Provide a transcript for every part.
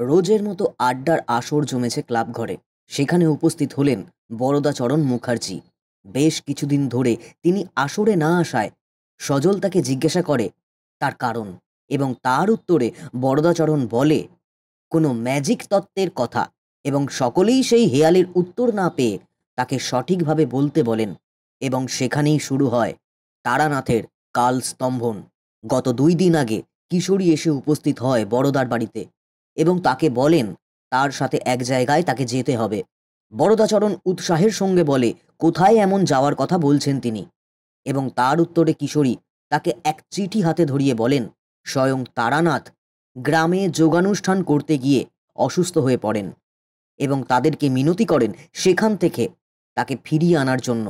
रोजेर मतो आड्डार आसर जमेছে ক্লাব ঘরে। সেখানে উপস্থিত হলেন বরদাচরণ মুখার্জি। বেশ কিছুদিন ধরে তিনি আসরে না আসায় সজল তাকে জিজ্ঞাসা করে তার কারণ এবং তার উত্তরে বরদাচরণ বলে কোনো ম্যাজিক তত্ত্বের কথা এবং সকলেই সেই হেয়ালির উত্তর না পেয়ে তাকে সঠিকভাবে বলতে বলেন এবং সেখানেই শুরু হয় তারানাথের কালস্তম্ভন। গত দুই দিন আগে কিশোরী এসে উপস্থিত হয় বড়দার বাড়িতে এবং তাকে বলেন তার সাথে এক জায়গায় তাকে যেতে হবে। বরদাচরণ উৎসাহের সঙ্গে বলে কোথায় এমন যাওয়ার কথা বলছেন তিনি, এবং তার উত্তরে কিশোরী তাকে এক চিঠি হাতে ধরিয়ে বলেন স্বয়ং তারানাথ গ্রামে যোগানুষ্ঠান করতে গিয়ে অসুস্থ হয়ে পড়েন এবং তাদেরকে মিনতি করেন সেখান থেকে তাকে ফিরিয়ে আনার জন্য।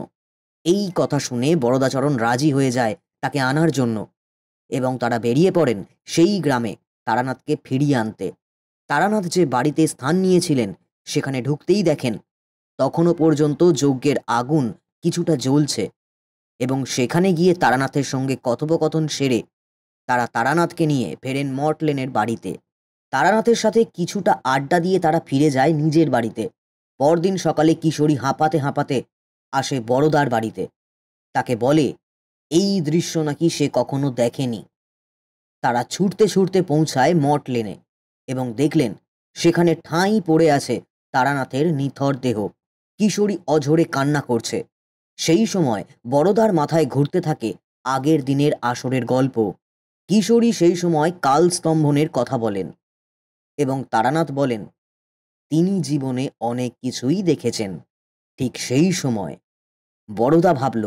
এই কথা শুনে বরদাচরণ রাজি হয়ে যায় তাকে আনার জন্য এবং তারা বেরিয়ে পড়েন সেই গ্রামে তারানাথকে ফিরিয়ে আনতে। তারানাথ যে বাড়িতে স্থান নিয়েছিলেন সেখানে ঢুকতেই দেখেন তখনও পর্যন্ত যজ্ঞের আগুন কিছুটা জ্বলছে এবং সেখানে গিয়ে তারানাথের সঙ্গে কথোপকথন সেরে তারা তারানাথকে নিয়ে ফেরেন মর্টলেনের বাড়িতে। তারানাথের সাথে কিছুটা আড্ডা দিয়ে তারা ফিরে যায় নিজের বাড়িতে। পরদিন সকালে কিশোরী হাঁপাতে হাঁপাতে আসে বড়দার বাড়িতে। তাকে বলে এই দৃশ্য নাকি সে কখনো দেখেনি। তারা ছুটতে ছুটতে পৌঁছায় মর্টলেনে এবং দেখলেন সেখানে ঠাঁই পড়ে আছে তারানাথের নিথর দেহ। কিশোরী অঝরে কান্না করছে। সেই সময় বড়দার মাথায় ঘুরতে থাকে আগের দিনের আসরের গল্প। কিশোরী সেই সময় কালস্তম্ভনের কথা বলেন এবং তারানাথ বলেন তিনি জীবনে অনেক কিছুই দেখেছেন। ঠিক সেই সময় বড়দা ভাবল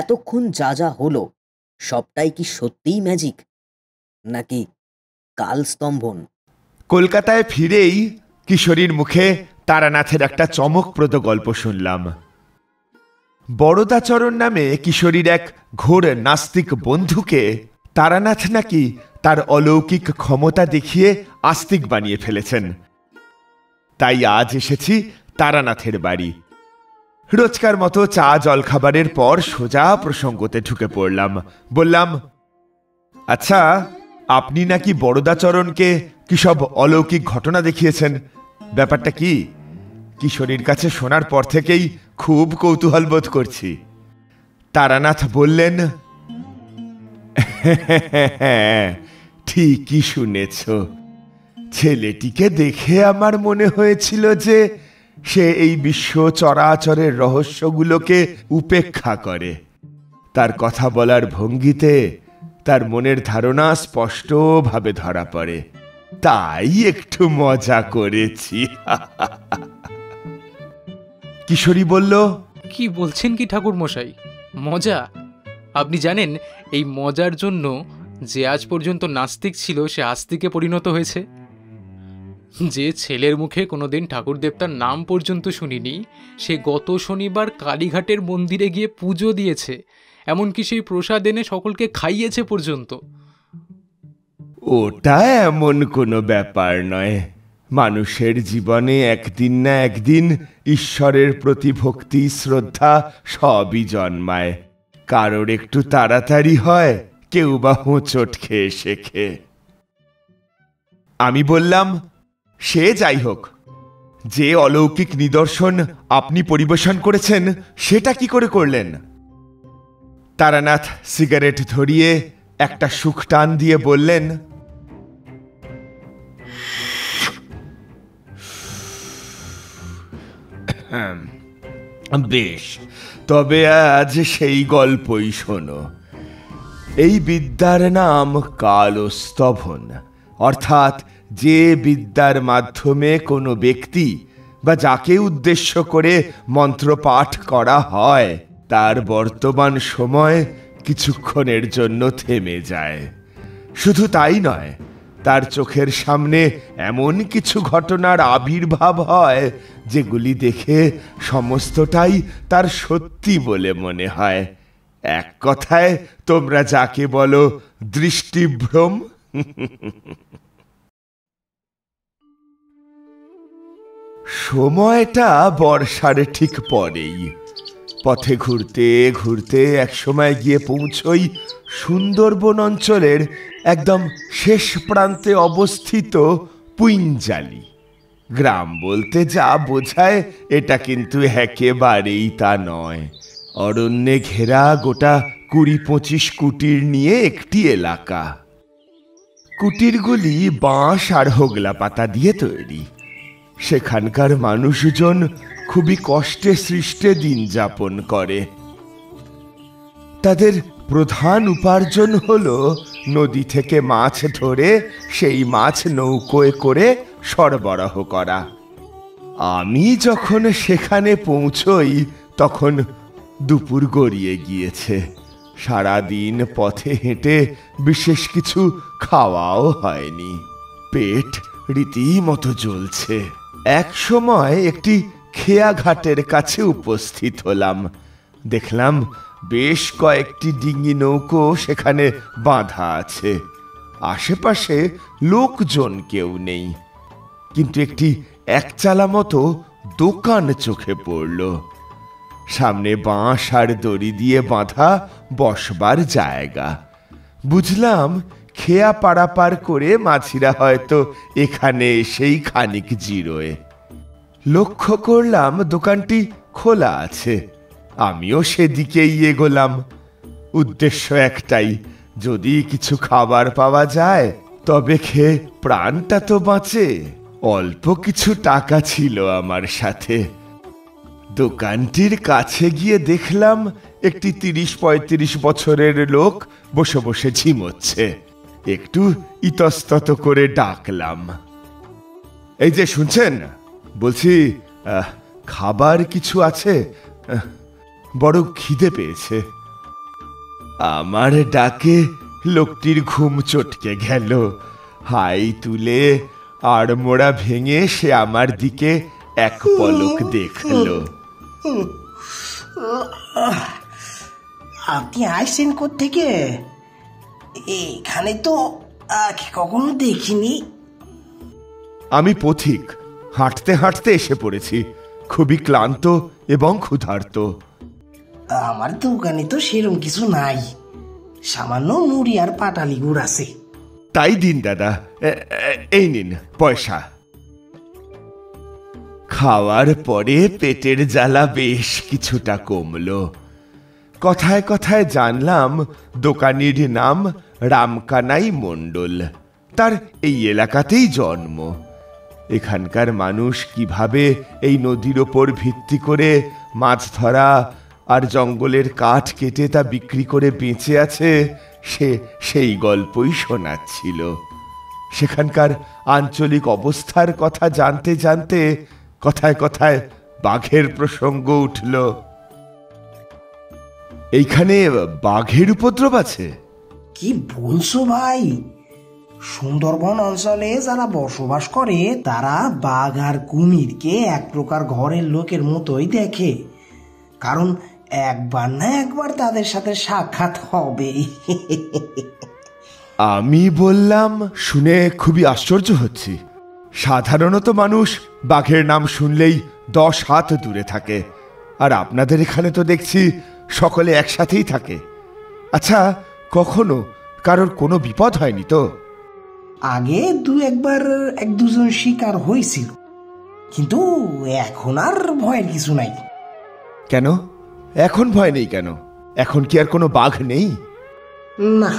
এতক্ষণ যা যা হলো সবটাই কি সত্যিই ম্যাজিক নাকি কালস্তম্ভন। কলকাতায় ফিরেই কিশোরীর মুখে তারানাথের একটা চমকপ্রদ গল্প শুনলাম। বরদাচরণ নামে কিশোরীর এক ঘোর নাস্তিক বন্ধুকে তারানাথ নাকি তার অলৌকিক ক্ষমতা দেখিয়ে আস্তিক বানিয়ে ফেলেছেন। তাই আজ এসেছি তারানাথের বাড়ি। রোজকার মতো চা জলখাবারের পর সোজা প্রসঙ্গতে ঢুকে পড়লাম। বললাম, আচ্ছা আপনি নাকি বরদাচরণকে কি সব অলৌকিক ঘটনা দেখিয়েছেন, ব্যাপারটা কি? কিশোরীর কাছে শোনার পর থেকেই খুব কৌতূহল বোধ করছি। তারানাথ বললেন, ঠিকই শুনেছ। ছেলেটিকে দেখে আমার মনে হয়েছিল যে সে এই বিশ্ব চরাচরের রহস্যগুলোকে উপেক্ষা করে। তার কথা বলার ভঙ্গিতে তার মনের ধারণা স্পষ্টভাবে ধরা পড়ে, তাই একটু মজা করেছি। কিশোরী বলল, কি বলছেন কি ঠাকুর মশাই, মজা? আপনি জানেন এই মজার জন্য যে আজ পর্যন্ত নাস্তিক ছিল সে আস্তিকে পরিণত হয়েছে। যে ছেলের মুখে কোনোদিন ঠাকুর দেবতার নাম পর্যন্ত শুনিনি সে গত শনিবার কালীঘাটের মন্দিরে গিয়ে পুজো দিয়েছে, এমনকি সেই প্রসাদ এনে সকলকে খাইয়েছে পর্যন্ত। ওটা এমন কোনো ব্যাপার নয়। মানুষের জীবনে একদিন না একদিন ঈশ্বরের প্রতি ভক্তি শ্রদ্ধা সবই জন্মায়। কারোর একটু তাড়াতাড়ি হয়, কেউ বা হোঁচট খেয়ে শেখে। আমি বললাম, সে যাই হোক, যে অলৌকিক নিদর্শন আপনি পরিবেশন করেছেন সেটা কি করে করলেন? তারানাথ সিগারেট ধরিয়ে একটা সুখ টান দিয়ে বললেন, বেশ, তবে আজ সেই গল্পই শোনো। এই বিদ্যার নাম কালস্তম্ভন, অর্থাৎ যে বিদ্যার মাধ্যমে কোনো ব্যক্তি বা যাকে উদ্দেশ্য করে মন্ত্র পাঠ করা হয় তার বর্তমান সময় কিছুক্ষণের জন্য থেমে যায়। শুধু তাই নয়, তার চোখের সামনে এমন কিছু ঘটনার আবির্ভাব হয় যেগুলি দেখে সমস্তটাই তার সত্যি বলে মনে হয়। এক কথায় তোমরা যাকে বলো দৃষ্টিভ্রম। সময়টা বর্ষার ঠিক পরেই। পথে ঘুরতে ঘুরতে একসময় গিয়ে পৌঁছই সুন্দরবন অঞ্চলের একদম শেষ প্রান্তে অবস্থিত পুইঞ্জালি। গ্রাম বলতে যা বোঝায় এটা কিন্তু একেবারেই তা নয়। অরণ্যে ঘেরা গোটা ২০-২৫ কুটির নিয়ে একটি এলাকা। কুটিরগুলি বাঁশ আর হোগলা পাতা দিয়ে তৈরি। সেখানকার মানুষজন খুবই কষ্টে সৃষ্টে দিন যাপন করে। তাদের প্রধান উপার্জন হলো নদী থেকে মাছ ধরে সেই মাছ নৌকোয় করে সরবরাহ করা। আমি যখন সেখানে পৌঁছই তখন দুপুর গড়িয়ে গিয়েছে। সারাদিন পথে হেঁটে বিশেষ কিছু খাওয়াও হয়নি, পেট রীতিমতো জ্বলছে। এক সময় একটি খেয়া ঘাটের কাছে উপস্থিত হলাম। দেখলাম বেশ কয়েকটি ডিঙি নৌকো সেখানে বাঁধা আছে। আশেপাশে লোকজন কেউ নেই, কিন্তু একটি একচালা মতো দোকান চোখে পড়ল। সামনে বাঁশ আর দড়ি দিয়ে বাঁধা বসবার জায়গা। বুঝলাম খেয়া পারাপার করে মাঝিরা হয়তো এখানে এসেই খানিক জিরোয়। লক্ষ্য করলাম দোকানটি খোলা আছে। আমিও সেদিকেই এগোলাম। উদ্দেশ্য একটাই, যদি কিছু খাবার পাওয়া যায় তবে খেয়ে প্রাণটা তো বাঁচে। অল্প কিছু টাকা ছিল আমার সাথে। দোকানটির কাছে গিয়ে দেখলাম একটি ৩০-৩৫ বছরের লোক বসে বসে ঝিমোচ্ছে। একটু ইতস্তত করে ডাকলাম, এই যে শুনছেন, বলছি খাবার কিছু আছে? বড় খিদে পেয়েছে। আমার ডাকে লোকটির ঘুম চটকে গেল। হাই তুলে আড়মোড়া ভেঙে সে আমার দিকে এক পলক দেখল। আপনি আসছেন কোত্থেকে? এখানে তো আগে কখনো দেখিনি। আমি পথিক, হাঁটতে হাঁটতে এসে পড়েছি, খুবই ক্লান্ত এবং ক্ষুধার্ত। আমার দোকানে তো সেরকম কিছু নাই, সামান্য মুড়ি আর পাটালি গুড় আছে। তাই দিন দাদা, এই নিন পয়সা। খাওয়ার পরে পেটের জ্বালা বেশ কিছুটা কমল। কথায় কথায় জানলাম দোকানির নাম রামকানাই মণ্ডল। তার এই এলাকাতেই জন্ম। এখানকার মানুষ কিভাবে এই নদীর ওপর ভিত্তি করে মাছ ধরা আর জঙ্গলের কাঠ কেটে তা বিক্রি করে বেঁচে আছে, সেই গল্পই শোনাচ্ছিল। সেখানকার আঞ্চলিক অবস্থার কথা জানতে জানতে কথায় কথায় বাঘের প্রসঙ্গ উঠল। এইখানে বাঘের উপদ্রব আছে? কি বলছো ভাই! সুন্দরবন অঞ্চলে যারা বসবাস করে তারা বাঘ আর কুমিরকে এক প্রকার ঘরের লোকের মতোই দেখে, কারণ একবার না একবার তাদের সাথে সাক্ষাৎ হবে। আমি বললাম, শুনে খুবই আশ্চর্য হচ্ছি। সাধারণত মানুষ বাঘের নাম শুনলেই ১০ হাত দূরে থাকে, আর আপনাদের এখানে তো দেখছি সকলে একসাথেই থাকে। আচ্ছা, কখনো কারোর কোনো বিপদ হয়নি তো? আগে একবার এক দুজন শিকার হয়েছিল, কিন্তু এখন আর ভয়ের কিছু নাই। কেন? এখন ভয় নেই কেন? এখন কি আর কোনো বাঘ নেই? না,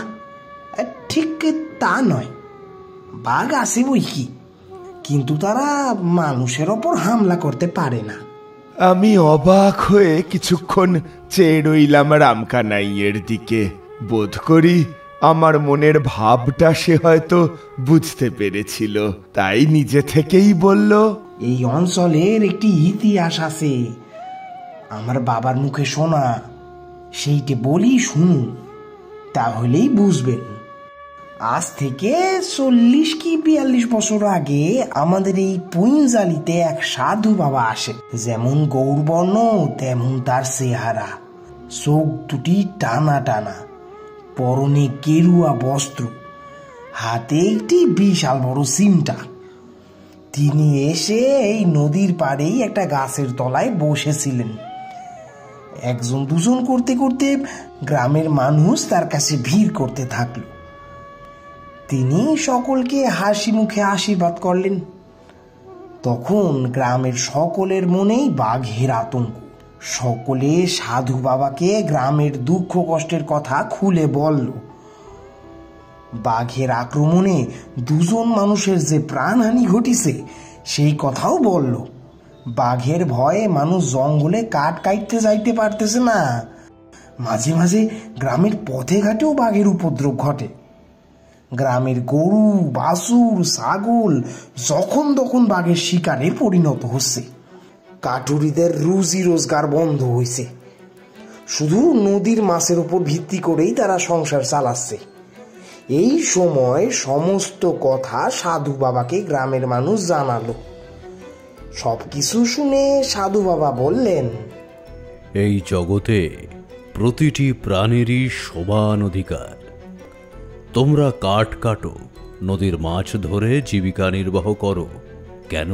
ঠিক তা নয়, বাঘ আছে বই কি, কিন্তু তারা মানুষের ওপর হামলা করতে পারে না। আমি অবাক হয়ে কিছুক্ষণ চেয়ে রইলাম রামকানাইয়ের দিকে। বোধ করি আমার মনের ভাবটা সে হয়তো বুঝতে পেরেছিল, তাই নিজে থেকেই বলল, এই অঞ্চলের একটি ইতিহাস আছে, আমার বাবার মুখে শোনা, সেইটি বলি শুনুন, তাহলেই বুঝবেন। আজ থেকে ৪০ কি ৪২ বছর আগে আমাদের এই পুইঞ্জালিতে এক সাধু বাবা আসে। যেমন গৌরবর্ণ তেমন তার চেহারা, চোখ দুটি টানা টানা, পরনে কেরুয়া বস্ত্র, হাতে একটি বিশাল বড় চিমটা। তিনি এসে এই নদীর পাড়েই একটা গাছের তলায় বসেছিলেন। একজন দুজন করতে করতে গ্রামের মানুষ তার কাছে ভিড় করতে থাকলো। তিনি সকলকে হাসি মুখে আশীর্বাদ করলেন। তখন গ্রামের সকলের মনেই বাঘের আতঙ্ক। সকলে সাধু বাবাকে গ্রামের দুঃখ কষ্টের কথা খুলে বলল। বাঘের আক্রমণে দুজন মানুষের যে প্রাণহানি ঘটিছে সেই কথাও বলল। বাঘের ভয়ে মানুষ জঙ্গলে কাঠ কাটতে যাইতে পারতেছে না। মাঝে মাঝে গ্রামের পথে ঘাটেও বাঘের উপদ্রব ঘটে। গ্রামের গরু, বাছুর, ছাগল যখন তখন বাঘের শিকারে পরিণত হচ্ছে। কাঠুরিদের রুজি রোজগার বন্ধ হয়েছে। শুধু নদীর মাছের উপর ভিত্তি করেই তারা সংসার চালাচ্ছে। এই সময় সমস্ত কথা সাধু বাবাকে গ্রামের মানুষ জানালো। সবকিছু শুনে সাধু বাবা বললেন, এই জগতে প্রতিটি প্রাণেরই সমান অধিকার। তোমরা কাঠ কাটো, নদীর মাছ ধরে জীবিকা নির্বাহ করো। কেন?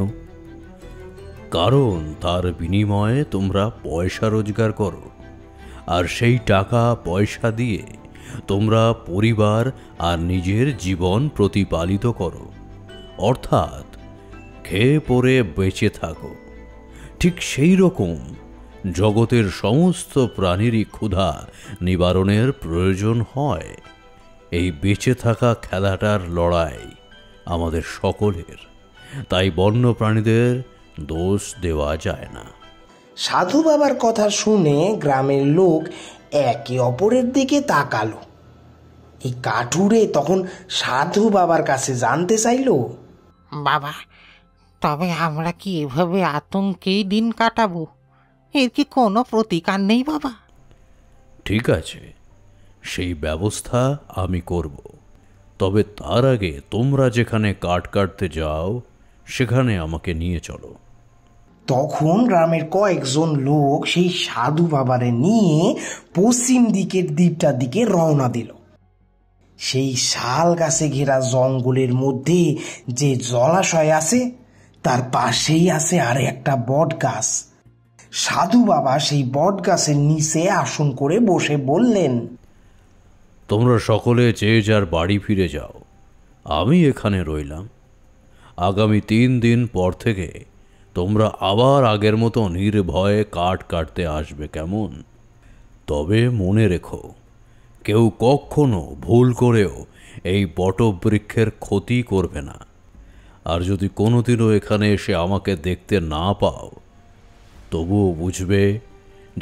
কারণ তার বিনিময়ে তোমরা পয়সা রোজগার করো, আর সেই টাকা পয়সা দিয়ে তোমরা পরিবার আর নিজের জীবন প্রতিপালিত করো, অর্থাৎ খেয়ে পরে বেঁচে থাকো। ঠিক সেই রকম জগতের সমস্ত প্রাণীরই ক্ষুধা নিবারণের প্রয়োজন হয়। এই বেঁচে থাকা খেলাটার লড়াই আমাদের সকলের, তাই বন্য প্রাণীদের দোষ দেওয়া যায় না। সাধু বাবার কথা শুনে গ্রামের লোক একে অপরের দিকে তাকালো। এই কাঠুরে তখন সাধু বাবার কাছে জানতে চাইল, বাবা, তবে আমরা কি এভাবে আতঙ্কেই দিন কাটাবো? এর কি কোনো প্রতিকার নেই বাবা? ঠিক আছে, সেই ব্যবস্থা আমি করব। তবে তার আগে তোমরা যেখানে কাঠ কাটতে যাও সেখানে আমাকে নিয়ে চলো। তখন গ্রামের কয়েকজন লোক সেই সাধু বাবারে নিয়ে পশ্চিম দিকের দ্বীপটার দিকে রওনা দিল। সেই শাল গাছে ঘেরা জঙ্গলের মধ্যে যে জলাশয় আছে তার পাশেই আছে আর একটা বট গাছ। সাধু বাবা সেই বট গাছের নিচে আসন করে বসে বললেন, তোমরা সকলে যে যার বাড়ি ফিরে যাও, আমি এখানে রইলাম। আগামী 3 দিন পর থেকে তোমরা আবার আগের মতো নির্ভয়ে কাঠ কাটতে আসবে, কেমন? তবে মনে রেখো, কেউ কখনো ভুল করেও এই বটবৃক্ষের ক্ষতি করবে না। আর যদি কোনোদিনও এখানে এসে আমাকে দেখতে না পাও, তবুও বুঝবে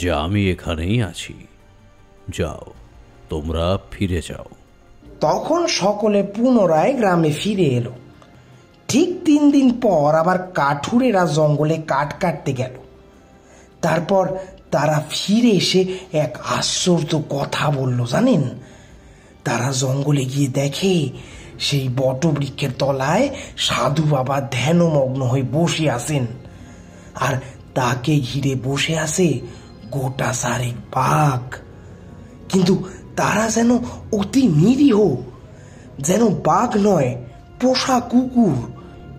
যে আমি এখানেই আছি। যাও, তোমরা ফিরে যাও। তখন সকলে পুনরায় গ্রামে ফিরে এলো। ঠিক 3 দিন পর আবার কাঠুরেরা জঙ্গলে কাঠ কাটতে গেল। তারপর তারা ফিরে এসে এক আশ্চর্য কথা বলল। জানেন, তারা জঙ্গলে গিয়ে দেখে সেই বটবৃক্ষের তলায় সাধু বাবা ধ্যানমগ্ন হয়ে বসে আছেন, আর তাকে ঘিরে বসে আছে গোটা চারেক বাঘ। কিন্তু তারা যেন অতি নিরীহ, যেন বাঘ নয়, পোষা কুকুর।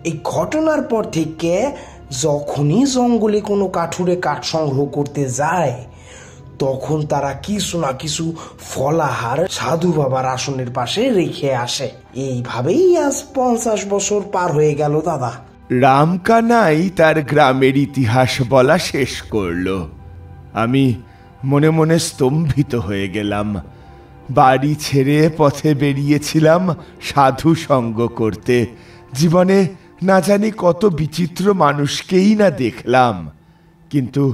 এই ঘটনার পর থেকে যখনই জঙ্গলে কোনো কাঠুরে কাঠ সংগ্রহ করতে যায়, তখন তারা কিছু না কিছু ফলাহার সাধু বাবার আসনের পাশে রেখে আসে। এইভাবেই আজ 50 বছর পার হয়ে গেল। দাদা রামকানাই তার গ্রামের ইতিহাস বলা শেষ করল। আমি মনে মনে স্তম্ভিত হয়ে গেলাম। বাড়ি ছেড়ে পথে বেরিয়েছিলাম সাধু সঙ্গ করতে। জীবনে না জানি কত বিচিত্র মানুষকেই না দেখলাম, কিন্তু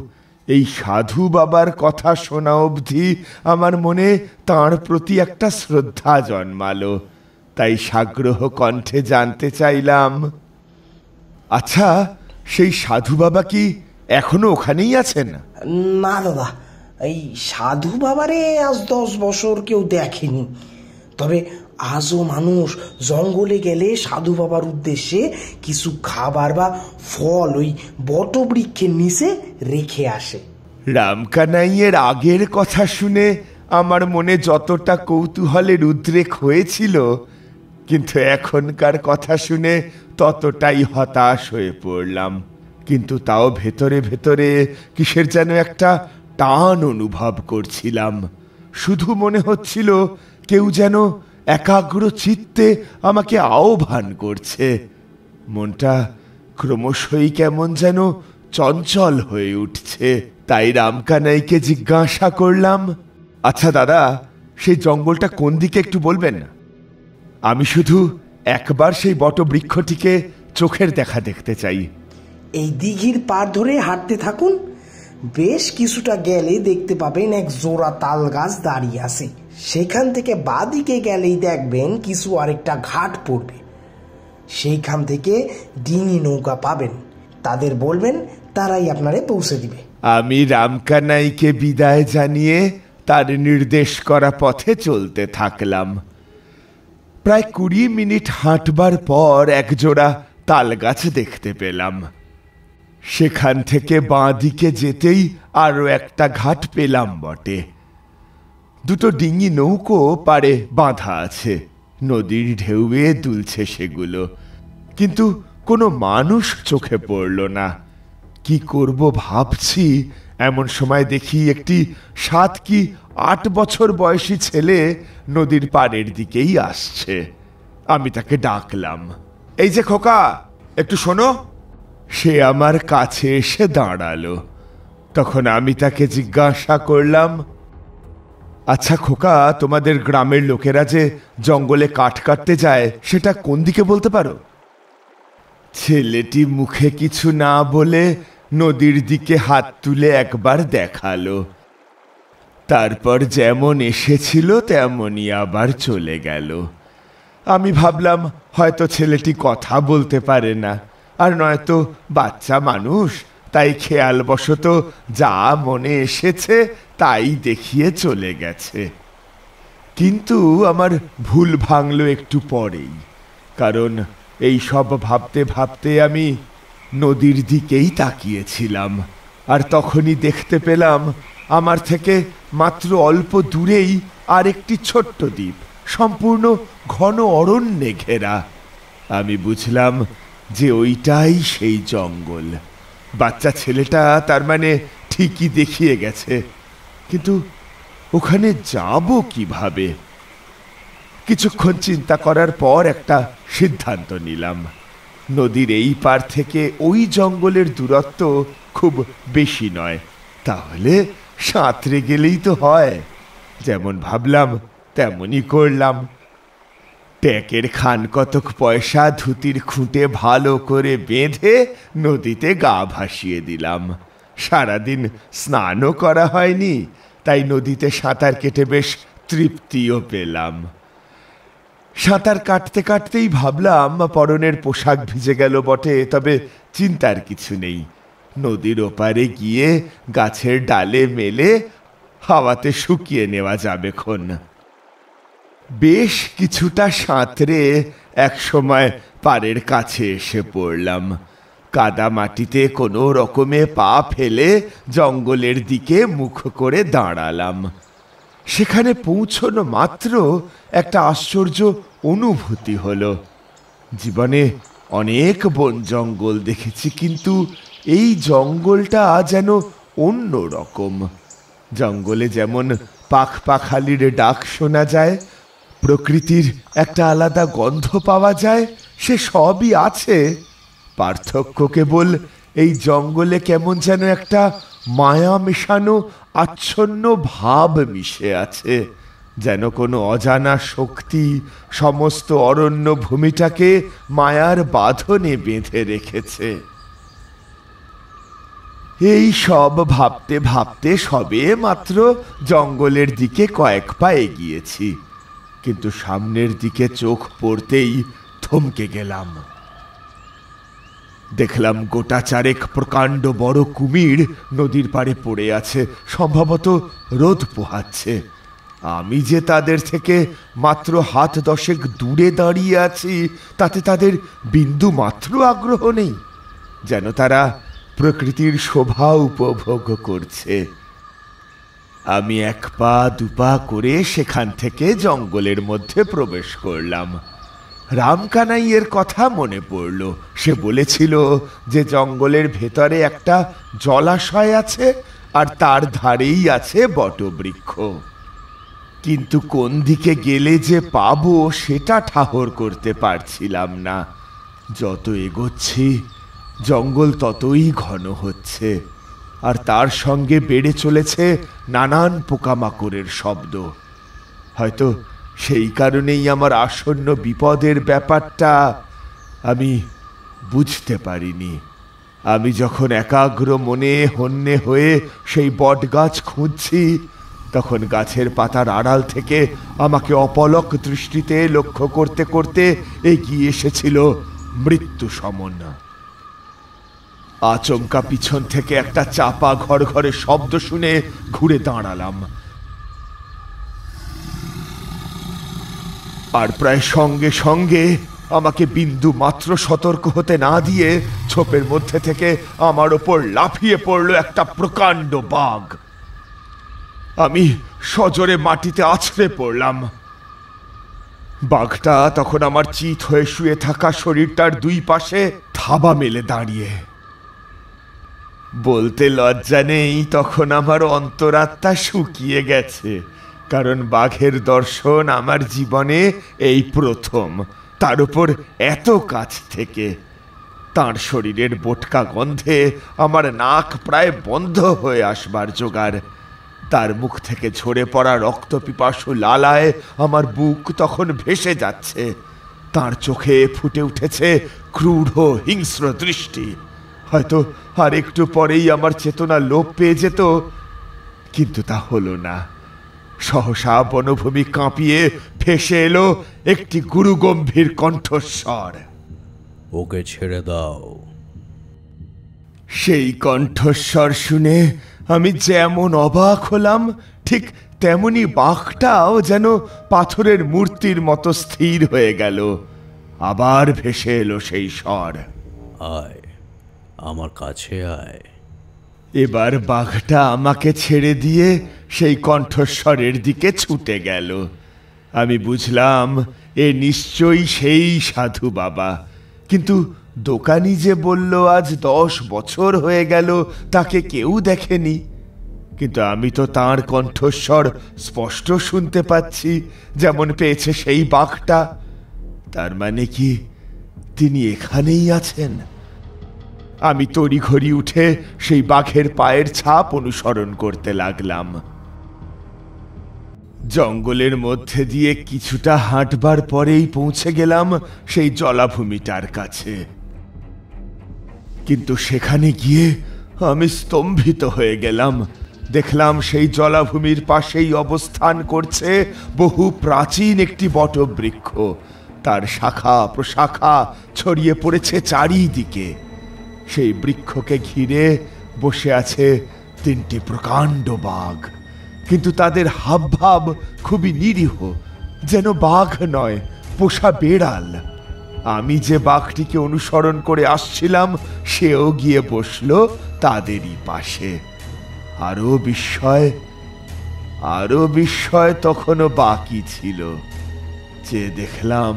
এই সাধু বাবার কথা শোনা অবধি আমার মনে তাঁর প্রতি একটা শ্রদ্ধা জন্মালো। তাই সাগ্রহ কণ্ঠে জানতে চাইলাম, আচ্ছা, সেই সাধু বাবা কি এখনো ওখানেই আছেন? না দাদা, এই সাধু বাবারে আজ 10 বছর কেউ দেখেনি। তবে আজও মানুষ জঙ্গলে গেলে সাধু বাবার উদ্দেশ্যে কিছু খাবার বা ফল ওই বটবৃক্ষের নিচে রেখে আসে। রামকানাইয়ের আগের কথা শুনে আমার মনে যতটা কৌতূহলের উদ্রেক হয়েছিল, কিন্তু এখনকার কথা শুনে ততটাই হতাশ হয়ে পড়লাম। কিন্তু তাও ভেতরে ভেতরে কিসের যেন একটা টান অনুভব করছিলাম। শুধু মনে হচ্ছিল কেউ যেন एकाग्र चित्ते आमाके आह्वान करछे। मनटा क्रमशई केमन जेन चंचल हये उठछे। ताई रामकानाईके जिज्ञासा करलाम, अच्छा दादा सेई जंगलटा कोन दिके एकटु बोलबेन ना? आमी शुधु एकबार सेई बटवृक्षटिके चोखेर देखा देखते चाई। एई दिघिर पार धरे हांटते थाकुन, बेश किछुटा गेले देखते पाबेन एक जोरा ताल गाछ दाड़िये आछे। सेखान थेके बादिके गेलेई देखबेन किछु आरेकटा घाट पड़बे। सेखान थेके डिंगी नौका पाबेन, तादेर बोलबेन ताराई आपनारे पौंछे दिबे। आमी रामकानाईके बिदाय जानिये तार निर्देश करा पथे चलते थाकलाम। प्राय 20 मिनिट हाँटबार पर एक जोड़ा ताल गाछ देखते पेलाम। सेखान थेके बाँ दिके जेतेई आरो एकटा घाट पेलाम बटे। দুটো ডিঙি নৌকো পাড়ে বাঁধা আছে, নদীর ঢেউয়ে দুলছে সেগুলো, কিন্তু কোনো মানুষ চোখে পড়ল না। কি করব ভাবছি, এমন সময় দেখি একটি 7 কি 8 বছর বয়সী ছেলে নদীর পাড়ের দিকেই আসছে। আমি তাকে ডাকলাম, এই যে খোকা, একটু শোনো। সে আমার কাছে এসে দাঁড়ালো। তখন আমি তাকে জিজ্ঞাসা করলাম, আচ্ছা খোকা, তোমাদের গ্রামের লোকেরা যে জঙ্গলে কাঠ কাটতে যায় সেটা কোন দিকে বলতে পারো? ছেলেটি মুখে কিছু না বলে নদীর দিকে হাত তুলে একবার দেখালো, তারপর যেমন এসেছিল তেমনই আবার চলে গেল। আমি ভাবলাম হয়তো ছেলেটি কথা বলতে পারে না, আর নয়তো বাচ্চা মানুষ, তাই খেয়ালবশত যা মনে এসেছে তাই দেখিয়ে চলে গেছে। কিন্তু আমার ভুল ভাঙলো একটু পরেই, কারণ এই সব ভাবতে ভাবতে আমি নদীর দিকেই তাকিয়েছিলাম। আর তখনই দেখতে পেলাম আমার থেকে মাত্র অল্প দূরেই আরেকটি ছোট্ট দ্বীপ, সম্পূর্ণ ঘন অরণ্যে ঘেরা। আমি বুঝলাম যে ওইটাই সেই জঙ্গল। বাচ্চা ছেলেটা তার মানে ঠিকই দেখিয়ে গেছে, কিন্তু ওখানে যাব কিভাবে? কিছুক্ষণ চিন্তা করার পর একটা সিদ্ধান্ত নিলাম। নদীর এই পার থেকে ওই জঙ্গলের দূরত্ব খুব বেশি নয়, তাহলে সাঁতরে গেলেই তো হয়। যেমন ভাবলাম তেমনই করলাম। ট্যাকের খান কতক পয়সা ধুতির খুঁটে ভালো করে বেঁধে নদীতে গা ভাসিয়ে দিলাম। সারাদিন স্নানও করা হয়নি, তাই নদীতে সাঁতার কেটে বেশ তৃপ্তিও পেলাম। সাঁতার কাটতে কাটতেই ভাবলাম পরনের পোশাক ভিজে গেল বটে, তবে চিন্তার কিছু নেই। নদীর ওপারে গিয়ে গাছের ডালে মেলে হাওয়াতে শুকিয়ে নেওয়া যাবে ক্ষণ। বেশ কিছুটা সাঁতরে একসময় পাড়ের কাছে এসে পড়লাম। কাদা মাটিতে কোনো রকমে পা ফেলে জঙ্গলের দিকে মুখ করে দাঁড়ালাম। সেখানে পৌঁছানো মাত্র একটা আশ্চর্য অনুভূতি হলো। জীবনে অনেক বন জঙ্গল দেখেছি, কিন্তু এই জঙ্গলটা যেন অন্য রকম। জঙ্গলে যেমন পাখপাখালির ডাক শোনা যায়, প্রকৃতির একটা আলাদা গন্ধ পাওয়া যায়, সে সবই আছে। পার্থক্য কেবল এই জঙ্গলে কেমন যেন একটা মায়া মেশানো আচ্ছন্ন ভাব মিশে আছে, যেন কোনো অজানা শক্তি সমস্ত অরণ্য ভূমিটাকে মায়ার বাঁধনে বেঁধে রেখেছে। এই সব ভাবতে ভাবতে সবে মাত্র জঙ্গলের দিকে কয়েক পা এগিয়েছি, কিন্তু সামনের দিকে চোখ পড়তেই থমকে গেলাম। দেখলাম গোটা চারেক প্রকাণ্ড বড় কুমির নদীর পাড়ে পড়ে আছে, সম্ভবত রোদ পোহাচ্ছে। আমি যে তাদের থেকে মাত্র হাত 10 দূরে দাঁড়িয়ে আছি তাতে তাদের বিন্দু মাত্র আগ্রহ নেই, যেন তারা প্রকৃতির শোভা উপভোগ করছে। আমি এক পা দুপা করে সেখান থেকে জঙ্গলের মধ্যে প্রবেশ করলাম। রামকানাইয়ের কথা মনে পড়ল। সে বলেছিল যে জঙ্গলের ভেতরে একটা জলাশয় আছে আর তার ধারেই আছে বটবৃক্ষ। किन्तु कोन दिके गेले जे पाबो सेटा ठाहर करते पारछिलाम ना। जतो एगोच्छी जंगल ततोई घन होच्छे और तार संगे बेड़े चलेछे नानान पोकामाकड़ेर शब्द। हयतो सेई कारणेई आमार आसन्न विपदेर ब्यापारटा आमी बुझते पारिनी। आमी जखन एकाग्र मने हन्ये हये सेई बटगाछ खुंजछि तखन गाछेर पातार आड़ाल थेके आमाके अपलक दृष्टिते लक्ष्य करते करते एगिये एसेछिलो मृत्यु समन। आचमका पिछन थेके एकटा चापा घरघरे शब्द शुने घुरे दाड़ालाम और प्राय संगे संगे आमाके बिंदु मात्र सतर्क होते ना दिए छोपेर मध्य थेके आमार ओपर लाफिये पड़लो एकटा प्रकांड बाघ। आमी सजोरे माटीते आछड़े पड़लाम। बाघटा तखन आमार चित हये शुये थाका शरीरटार दुई पाशे थाबा मेले दाड़िये। बोलते लज्जा नेई तखन आमार अंतरात्मा शुकिये गेछे, कारण बाघेर दर्शन आमार जीवने एई प्रथम, तार उपर एतो काछ थेके। तार शरीरेर बोटका गन्धे आमार नाक प्राय बन्ध हये आसबार जोगार। तार मुख थेके झरे पड़ा रक्त पिपासु लालाय आमार बुक तखन भेसे जाच्छे। तार चोखे फुटे उठेछे क्रूर हिंस्र दृष्टि। हयतो आर एकटु परेई आमार चेतना लोप पेये जेत, किन्तु ता हलो ना। सहसा बनभूमि काँपिये भेसे एलो एकटी गुरुगम्भीर कण्ठस्वर, ओके छेड़े दाओ। सेई कण्ठस्वर शुने आमी जेमन अबाक हलाम ठीक तेमनी बाघटाओ जेन पाथरेर मूर्तिर मतो स्थिर हये गेल। आबार भेसे एलो सेई स्वर, आय आमार काछे आय। एबार बाघटा आमाके छेड़े दिये सेई कण्ठस्वरेर दिके छुटे गेल। आमी बुझलाम ए निश्चयई सेई साधु बाबा, किन्तु दोकानी जे बोल्लो आज 10 বছর হয়ে গেল তাকে কেউ দেখেনি। কিন্তু আমি তো তার কণ্ঠস্বর স্পষ্ট শুনতে পাচ্ছি যেমন পেয়েছে সেই বাঘটা। তার মানে কি তিনি এখানেই আছেন? আমি তড়িঘড়ি উঠে সেই বাঘের পায়ের ছাপ অনুসরণ করতে লাগলাম। জঙ্গলের মধ্যে দিয়ে কিছুটা হাঁটবার পরেই পৌঁছে গেলাম সেই জলাভূমিটার কাছে। কিন্তু সেখানে গিয়ে আমি স্তম্ভিত হয়ে গেলাম। দেখলাম সেই জলাভূমির পাশেই অবস্থান করছে বহু প্রাচীন একটি বটবৃক্ষ। তার শাখা প্রশাখা ছড়িয়ে পড়েছে চারিদিকে। সেই বৃক্ষকে ঘিরে বসে আছে 3টি প্রকাণ্ড বাঘ, কিন্তু তাদের হাবভাব খুবই নিরীহ, যেন বাঘ নয় পোষা বেড়াল। আমি যে বাঘটিকে অনুসরণ করে আসছিলাম সেও গিয়ে বসল তাদেরই পাশে। আরো বিস্ময় তখনও বাকি ছিল যে দেখলাম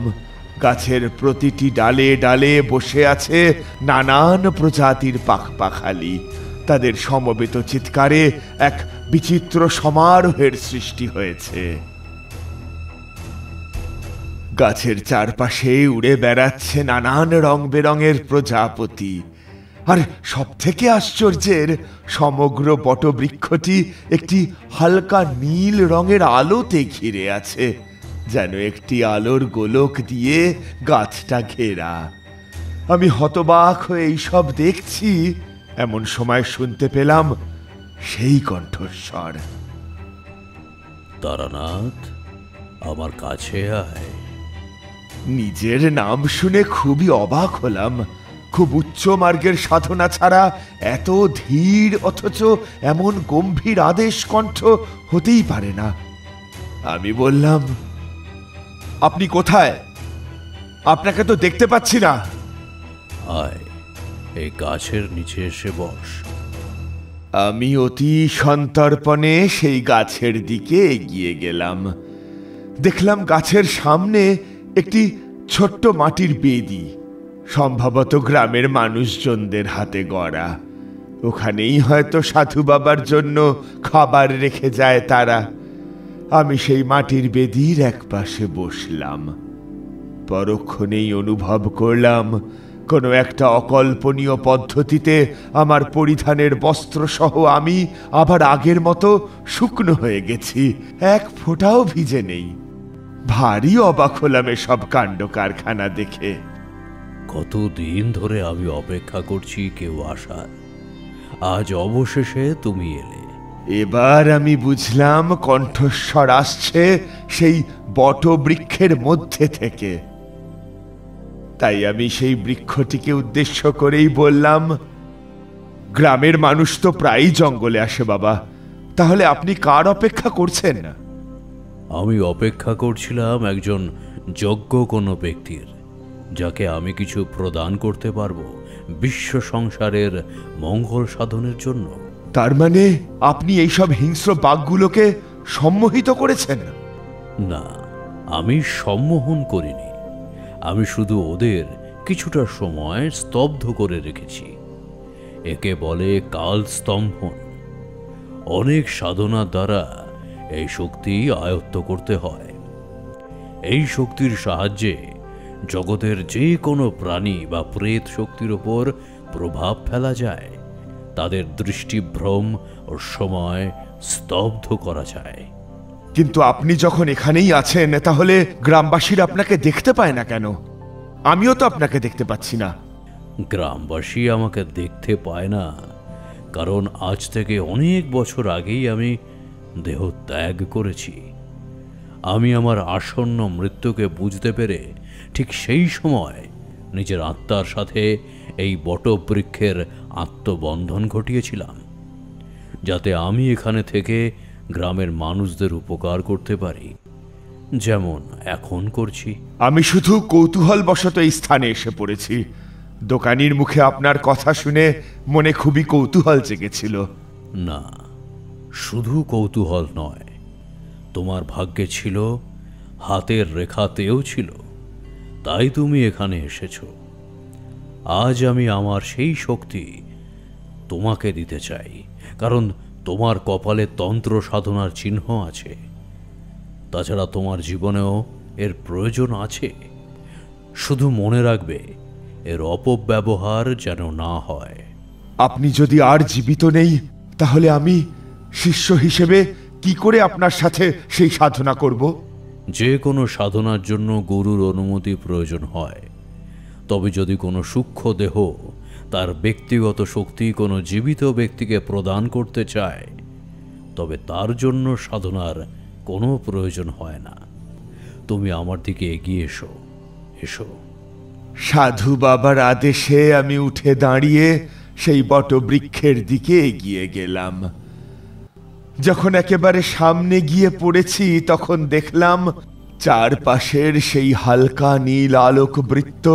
গাছের প্রতিটি ডালে ডালে বসে আছে নানান প্রজাতির পাখপাখালি। তাদের সমবেত চিৎকারে এক বিচিত্র সমারোহের সৃষ্টি হয়েছে। গাছের চারপাশে উড়ে বেড়াচ্ছে নানান রং বেরঙের প্রজাপতি। আর সব থেকে আশ্চর্যের, সমগ্র বটবৃক্ষটি একটি হালকা নীল রঙের আলোতে ঘিরে আছে, যেন একটি আলোর গোলক দিয়ে গাছটা ঘেরা। আমি হতবাক হয়ে এইসব দেখছি, এমন সময় শুনতে পেলাম সেই কণ্ঠস্বর, তারানাথ আমার কাছে আয়। নিজের নাম শুনে খুবই অবাক হলাম। খুব উচ্চ মার্গের সাধনা ছাড়া এত ধীর অথচ এমন গম্ভীর আদেশ কণ্ঠ হতেই পারে না। আমি বললাম, আপনি কোথায়? আপনাকে তো দেখতে পাচ্ছি না। আয়, এই গাছের নিচে এসে বস। আমি অতি সন্তর্পণে সেই গাছের দিকে এগিয়ে গেলাম। দেখলাম গাছের সামনে একটি ছোট্ট মাটির বেদি, সম্ভবত গ্রামের মানুষজনদের হাতে গড়া। ওখানেই হয়তো সাধু বাবার জন্য খাবার রেখে যায় তারা। আমি সেই মাটির বেদির এক পাশে বসলাম। পরক্ষণেই অনুভব করলাম কোনো একটা অকল্পনীয় পদ্ধতিতে আমার পরিধানের বস্ত্রসহ আমি আবার আগের মতো শুকনো হয়ে গেছি, এক ফোঁটাও ভিজে নেই। ভারী অবাক হলাম এসব কাণ্ড কারখানা দেখে। কতদিন ধরে আমি অপেক্ষা করছি কেউ আসার, আজ অবশেষে তুমি এলে। এবার আমি বুঝলাম কণ্ঠস্বর আসছে সেই বটবৃক্ষের মধ্যে থেকে। তাই আমি সেই বৃক্ষটিকে উদ্দেশ্য করেই বললাম, গ্রামের মানুষ তো প্রায়ই জঙ্গলে আসে বাবা, তাহলে আপনি কার অপেক্ষা করছেন? আমি অপেক্ষা করছিলাম একজন যোগ্য কোনো ব্যক্তির, যাকে আমি কিছু প্রদান করতে পারবো বিশ্ব সংসারের মঙ্গল সাধনের জন্য। তার মানে আপনি এইসব হিংস্র বাঘগুলোকে সম্মোহিত করেছেন? না, আমি সম্মোহন করিনি, আমি শুধু ওদের কিছুটা সময় স্তব্ধ করে রেখেছি। একে বলে কাল স্তম্ভন। অনেক সাধনা দ্বারা এই শক্তি আয়ত্ত করতে হয়। এই শক্তির সাহায্যে জগতের যে কোনো প্রাণী বা প্রেত শক্তির ওপর প্রভাব ফেলা যায়, তাদের দৃষ্টিভ্রম ও সময় স্তব্ধ করা যায়। কিন্তু আপনি যখন এখানেই আছেন, তাহলে গ্রামবাসীরা আপনাকে দেখতে পায় না কেন? আমিও তো আপনাকে দেখতে পাচ্ছি না। গ্রামবাসী আমাকে দেখতে পায় না কারণ আজ থেকে অনেক বছর আগেই আমি দেহ ত্যাগ করেছি। আমি আমার আসন্ন মৃত্যুকে বুঝতে পেরে ঠিক সেই সময় নিজের আত্মার সাথে এই বটবৃক্ষের আত্মবন্ধন ঘটিয়েছিলাম, যাতে আমি এখানে থেকে গ্রামের মানুষদের উপকার করতে পারি, যেমন এখন করছি। আমি শুধু কৌতূহলবশত এই স্থানে এসে পড়েছি। দোকানির মুখে আপনার কথা শুনে মনে খুবই কৌতূহল জেগেছিল। না, শুধু কৌতূহল নয়, তোমার ভাগ্যে ছিল, হাতের রেখাতেও ছিল, তাই তুমি এখানে এসেছ। আজ আমি আমার সেই শক্তি তোমাকে দিতে চাই, কারণ তোমার কপালে তন্ত্র সাধনার চিহ্ন আছে। তাছাড়া তোমার জীবনেও এর প্রয়োজন আছে। শুধু মনে রাখবে, এর অপব্যবহার যেন না হয়। আপনি যদি আর জীবিত নেই, তাহলে আমি শিষ্য হিসেবে কি করে আপনার সাথে সেই সাধনা করব? যে কোনো সাধনার জন্য গুরুর অনুমতি প্রয়োজন হয়। তবে যদি কোনো সূক্ষ্ম দেহ তার ব্যক্তিগত শক্তি কোনো জীবিত ব্যক্তিকে প্রদান করতে চায়, তবে তার জন্য সাধনার কোনো প্রয়োজন হয় না। তুমি আমার দিকে এগিয়ে এসো, এসো। সাধু বাবার আদেশে আমি উঠে দাঁড়িয়ে সেই বটবৃক্ষের দিকে এগিয়ে গেলাম। যখন একেবারে সামনে গিয়ে পড়েছি, তখন দেখলাম চারপাশের সেই হালকা নীল আলোক বৃত্ত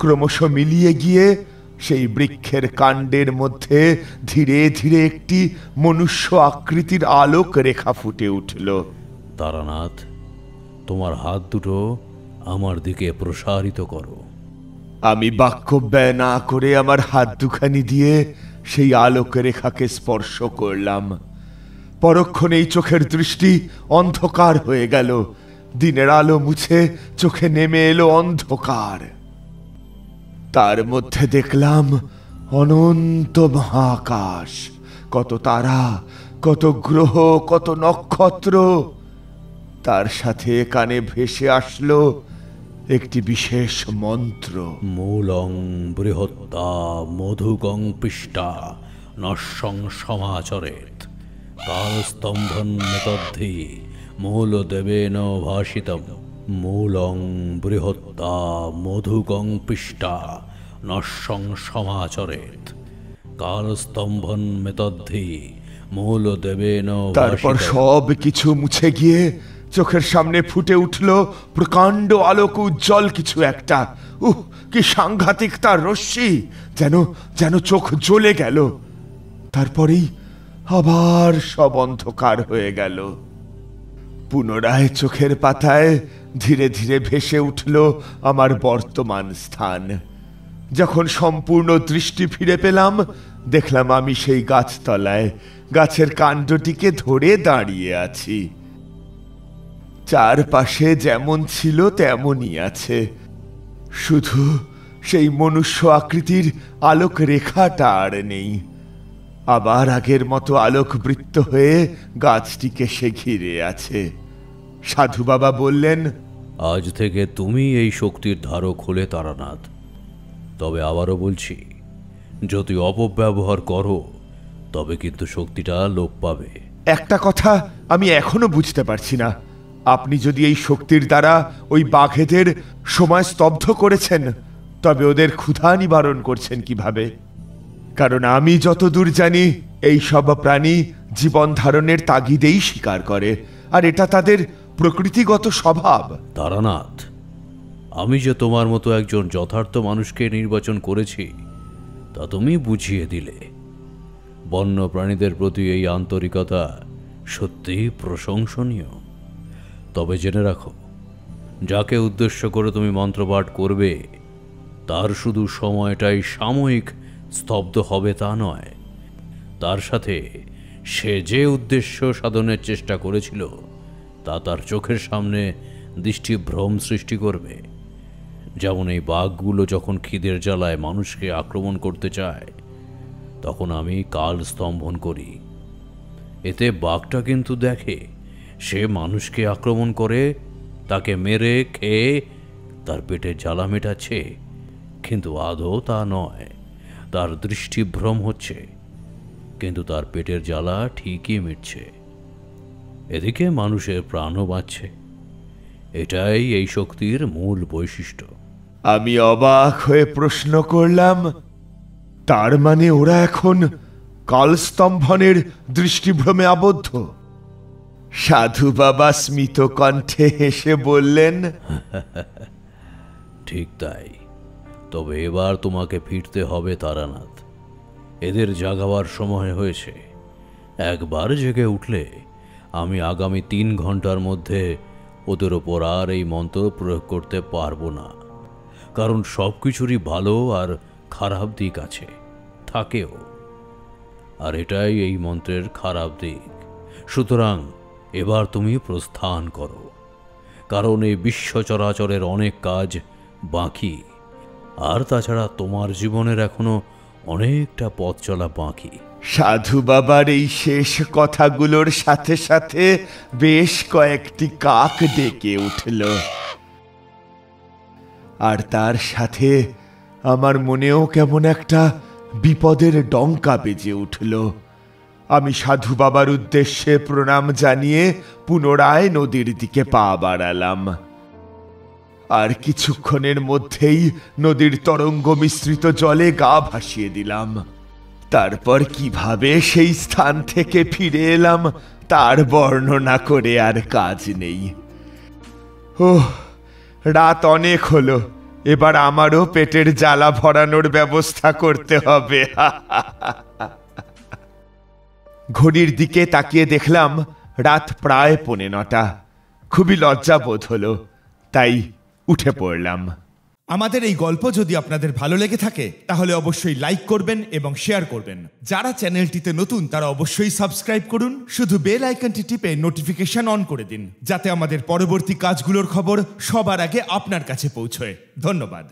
ক্রমশ মিলিয়ে গিয়ে সেই বৃক্ষের কাণ্ডের মধ্যে ধীরে ধীরে একটি মনুষ্য আকৃতির আলোক রেখা ফুটে উঠল। তারানাথ, তোমার হাত দুটো আমার দিকে প্রসারিত করো। আমি বাক্য ব্যয় না করে আমার হাত দুখানি দিয়ে সেই আলোক রেখাকে স্পর্শ করলাম। পরক্ষণেই চোখের দৃষ্টি অন্ধকার হয়ে গেল। দিনের আলো মুছে চোখে নেমে এলো অন্ধকার। তার মধ্যে দেখলাম অনন্ত মহাকাশ, কত তারা, কত গ্রহ, কত নক্ষত্র। তার সাথে কানে ভেসে আসলো একটি বিশেষ মন্ত্র, মূলং বৃহত্তা মধুগং পিষ্টা নশ্বং সমাচরেত কালস্তম্ভন মেতদ্ধি মূল দেবেন ভাষিতম। মূলং বৃহত্তা মধুগং পিষ্টা নশ্বং সমাচরেত কালস্তম্ভন মেতদ্ধি মূল দেবেন। তারপর সব কিছু মুছে গিয়ে চোখের সামনে ফুটে উঠল প্রকাণ্ড আলোক উজ্জ্বল কিছু একটা। কি সাংঘাতিক তার রশ্মি, যেন যেন চোখ জ্বলে গেল। তারপরেই আবার সব অন্ধকার হয়ে গেল। পুনরায় চোখের পাতায় ধীরে ধীরে ভেসে উঠল আমার বর্তমান স্থান। যখন সম্পূর্ণ দৃষ্টি ফিরে পেলাম, দেখলাম আমি সেই গাছতলায় গাছের কাণ্ডটিকে ধরে দাঁড়িয়ে আছি। চারপাশে যেমন ছিল তেমনই আছে, শুধু সেই মনুষ্য আকৃতির আলোক রেখাটা আর নেই। আবার আগের মতো আলোক বৃত্ত হয়ে গাছটিকে সে ঘিরে আছে। সাধু বাবা বললেন, আজ থেকে তুমি এই শক্তির ধারক হলে তারানাথ। তবে আবারও বলছি, যদি অপব্যবহার করো তবে কিন্তু শক্তিটা লোপ পাবে। একটা কথা আমি এখনো বুঝতে পারছি না, আপনি যদি এই শক্তির দ্বারা ওই বাঘেদের সময় স্তব্ধ করেছেন তবে ওদের ক্ষুধা নিবারণ করছেন কিভাবে? কারণ আমি যতদূর জানি এই সব প্রাণী জীবন ধারণের তাগিদেই শিকার করে, আর এটা তাদের প্রকৃতিগত স্বভাব। তারানাথ, আমি যে তোমার মতো একজন যথার্থ মানুষকে নির্বাচন করেছি তা তুমি বুঝিয়ে দিলে। বন্য প্রাণীদের প্রতি এই আন্তরিকতা সত্যিই প্রশংসনীয়। তবে জেনে রাখো, যাকে উদ্দেশ্য করে তুমি মন্ত্রপাঠ করবে তার শুধু সময়টাই সাময়িক স্তব্ধ হবে তা নয়, তার সাথে সে যে উদ্দেশ্য সাধনের চেষ্টা করেছিল তা তার চোখের সামনে দৃষ্টিভ্রম সৃষ্টি করবে। যেমন এই বাঘগুলো যখন খিদের জ্বালায় মানুষকে আক্রমণ করতে চায় তখন আমি কাল স্তম্ভন করি। এতে বাঘটা কিন্তু দেখে সে মানুষকে আক্রমণ করে, তাকে মেরে খেয়ে তার পেটে জ্বালা মেটাচ্ছে, কিন্তু আদৌ তা নয়, তার দৃষ্টিভ্রম হচ্ছে, কিন্তু তার পেটের জ্বালা ঠিকই মিটছে। এদিকে মানুষের প্রাণও বাঁচছে। এটাই এই শক্তির মূল বৈশিষ্ট্য। আমি অবাক হয়ে প্রশ্ন করলাম, তার মানে ওরা এখন কালস্তম্ভনের দৃষ্টিভ্রমে আবদ্ধ? সাধু বাবা স্মিত কণ্ঠে হেসে বললেন, ঠিক তাই। তবে এবার তোমাকে ফিরতে হবে তারানাথ, এদের জাগাবার সময় হয়েছে। একবার জেগে উঠলে আমি আগামী 3 ঘন্টার মধ্যে ওদের ওপর আর এই মন্ত্র প্রয়োগ করতে পারবো না, কারণ সব কিছুরই ভালো আর খারাপ দিক আছে, থাকেও। আর এটাই এই মন্ত্রের খারাপ দিক। সুতরাং এবার তুমি প্রস্থান করো, কারণ এই বিশ্ব চরাচরের অনেক কাজ বাকি, আর তাছাড়া তোমার জীবনের এখনো অনেকটা পথ চলা বাকি। সাধু বাবার এই শেষ কথাগুলোর সাথে সাথে বেশ কয়েকটি কাক ডেকে উঠল, আর তার সাথে আমার মনেও কেমন একটা বিপদের ডঙ্কা বেজে উঠল। আমি সাধু বাবার উদ্দেশ্যে প্রণাম জানিয়ে পুনরায় নদীর দিকে পা বাড়ালাম। আর কিছুক্ষণের মধ্যেই নদীর তরঙ্গ মিশ্রিত জলে গা ভাসিয়ে দিলাম। তারপর কিভাবে সেই স্থান থেকে ফিরে এলাম তার বর্ণনা করে আর কাজ নেই। ওহ, রাত অনেক হলো, এবার আমারও পেটের জ্বালা ভরানোর ব্যবস্থা করতে হবে। ঘড়ির দিকে তাকিয়ে দেখলাম রাত প্রায় 8:45। খুবই লজ্জা বোধ হলো, তাই উঠে পড়লাম। আমাদের এই গল্প যদি আপনাদের ভালো লেগে থাকে তাহলে অবশ্যই লাইক করবেন এবং শেয়ার করবেন। যারা চ্যানেলটিতে নতুন তারা অবশ্যই সাবস্ক্রাইব করুন। শুধু বেল আইকনটি টিপে নোটিফিকেশন অন করে দিন, যাতে আমাদের পরবর্তী কাজগুলোর খবর সবার আগে আপনার কাছে পৌঁছয়। ধন্যবাদ।